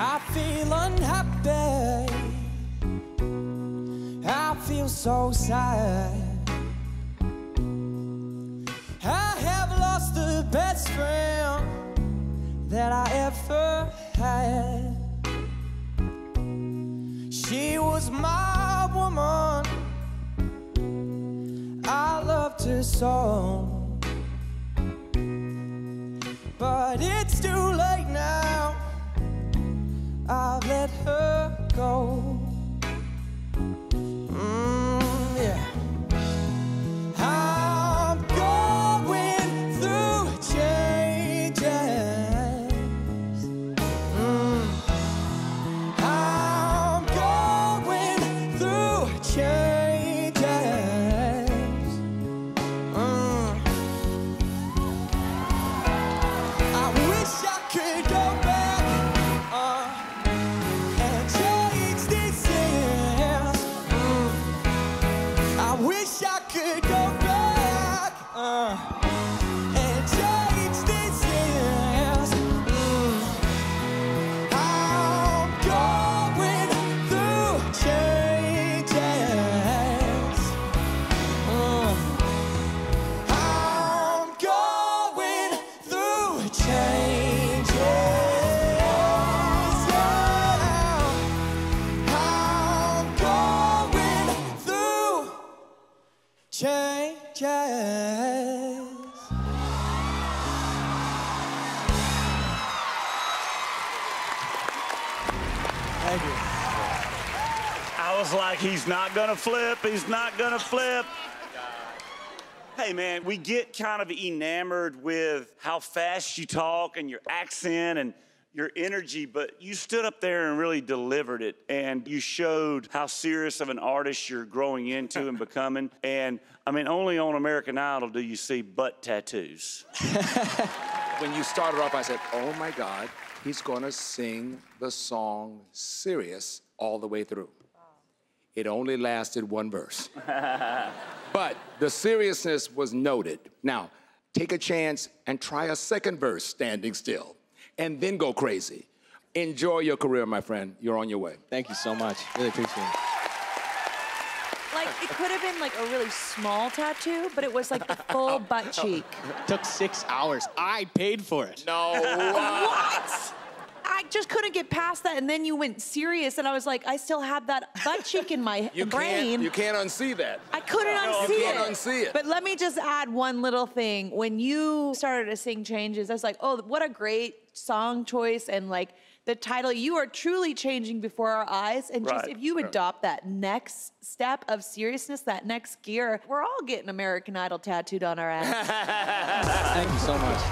I feel unhappy, I feel so sad. I have lost the best friend that I ever had. She was my woman, I loved her so. But it's too late now, I've let her go. Yeah. I'm going through changes. I'm going through changes. I wish I could go back and change this years. I wish I could go back and change this years. I'm going through changes. I'm going through changes. I'm going through changes. Thank you. I was like, he's not gonna flip, he's not gonna flip. Hey man, we get kind of enamored with how fast you talk and your accent and your energy, but you stood up there and really delivered it, and you showed how serious of an artist you're growing into and becoming. And I mean, only on American Idol do you see butt tattoos. When you started off, I said, oh my God, he's gonna sing the song Serious all the way through. It only lasted one verse. But the seriousness was noted. Now, take a chance and try a second verse standing still, and then go crazy. Enjoy your career, my friend. You're on your way. Thank you so much. Really appreciate it. Like, it could have been like a really small tattoo, but it was like the full butt cheek. Took 6 hours. I paid for it. No. What? I just couldn't get past that, and then you went serious, and I was like, I still had that butt cheek in my brain. You can't unsee that. I couldn't unsee it. You can't unsee it. But let me just add one little thing. When you started to sing Changes, I was like, oh, what a great song choice, and like the title, you are truly changing before our eyes. And just if you adopt that next step of seriousness, that next gear, we're all getting American Idol tattooed on our ass. Thank you so much.